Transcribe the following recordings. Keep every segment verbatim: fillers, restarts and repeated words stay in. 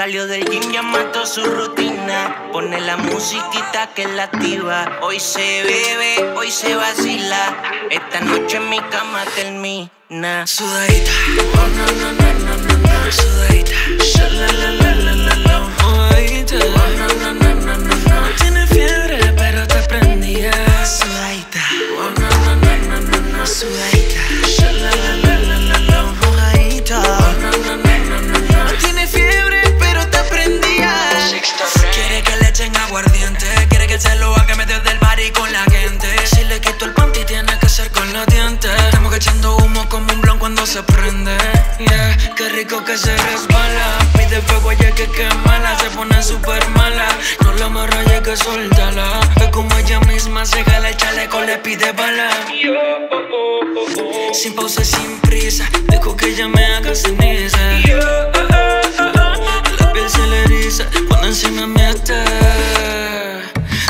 Salió del gym, ya mató su rutina. Pone la musiquita que la activa. Hoy se bebe, hoy se vacila. Esta noche en mi cama termina. Sudaita, oh no no no no no no. Sudaita, sha la la la la la la. Sudaita, oh no no no no no no. No tiene fiebre pero te prendía. Sudaita, oh no no no no no no. Sudaita, sha la la la la la la. Sudaita, oh no no no no no. No tiene fiebre. Quiere que le echen aguardiente, quiere que se lo haga medio del bar y con la gente. Si le quito el panty tiene que ser con los dientes. Estamos echando humo como un blon cuando se prende. Yeah, qué rico que se resbala. Pide fuego ya que quemala, se pone super mala. No la amarra ya que suéltala. Es como ella misma se jala el chaleco, le pide bala. Sin pausa, sin prisa, dejo que ella me haga ceniza. La piel se le eriza cuando encima me está.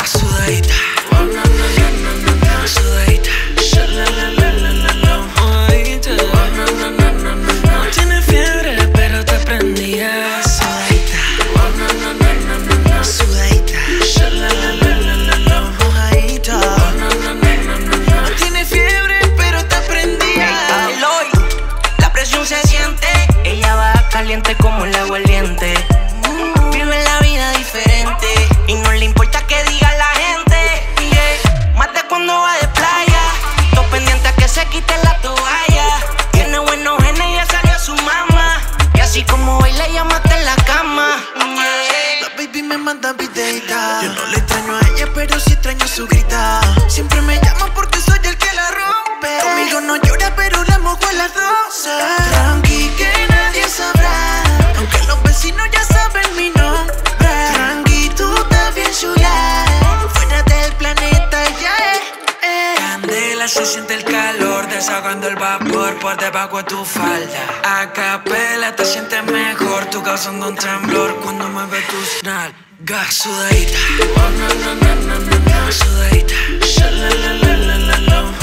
Sudaita, oh no no no no no no. Sudaita, sha la la la la la la. Sudaita, oh no no no no no no. No tiene fiebre pero te prendía. Sudaita, oh no no no no no no. Sudaita, sha la la la la la la. Sudaita, oh no no no no no no. No tiene fiebre pero te prendía. El hoy, la presión se siente. Ella va caliente como el agua caliente. Vive la vida diferente y no le importa que diga la gente. Yeah. Más de cuando va de playa, todo pendiente a que se quite la toalla. Tiene buenos genes y ya salió su mamá. Y así como baila ella mata en la cama. Yeah. La baby me manda videita. Yo no le extraño a ella, pero sí extraño su grita. Siempre me llama porque soy el que la rompe. Conmigo no llora, pero la mojo a las doce. Tranqui que nadie sabrá. Aunque los vecinos ya saben mi nombre. Tranqui, tú estás bien chula. Fuera del planeta ya es eh, eh. Candela, se siente el calor, desahogando el vapor por debajo de tu falda. A capela te sientes mejor, tú causando un temblor cuando mueves tus nalgas. Sudaita, oh no no no no no no. Sudaita, sha la la la la la.